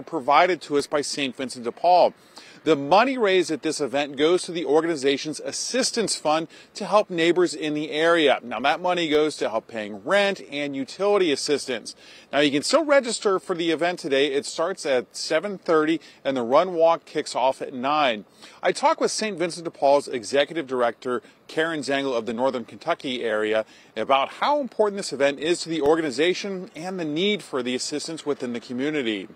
were provided to us by St. Vincent de Paul. The money raised at this event goes to the organization's assistance fund to help neighbors in the area. Now that money goes to help paying rent and utility assistance. Now you can still register for the event today. It starts at 7:30 and the run walk kicks off at 9. I talked with St. Vincent de Paul's executive director, Karen Zengel of the Northern Kentucky area, about how important this event is to the organization and the need for the assistance within the community.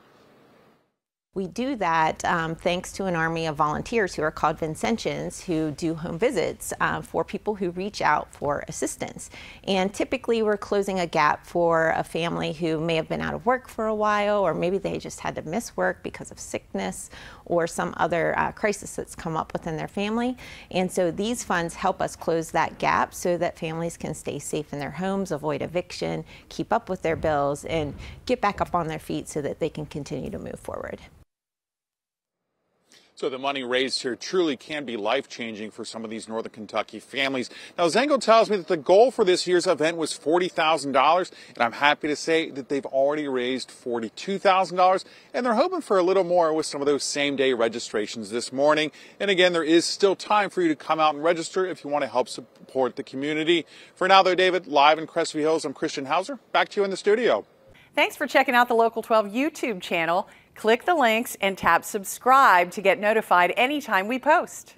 We do that thanks to an army of volunteers who are called Vincentians, who do home visits for people who reach out for assistance. And typically we're closing a gap for a family who may have been out of work for a while, or maybe they just had to miss work because of sickness or some other crisis that's come up within their family. And so these funds help us close that gap so that families can stay safe in their homes, avoid eviction, keep up with their bills, and get back up on their feet so that they can continue to move forward. So the money raised here truly can be life-changing for some of these Northern Kentucky families. Now, Zengel tells me that the goal for this year's event was $40,000, and I'm happy to say that they've already raised $42,000, and they're hoping for a little more with some of those same-day registrations this morning. And again, there is still time for you to come out and register if you want to help support the community. For now, though, David, live in Crestview Hills, I'm Christian Hauser. Back to you in the studio. Thanks for checking out the Local 12 YouTube channel. Click the links and tap subscribe to get notified anytime we post.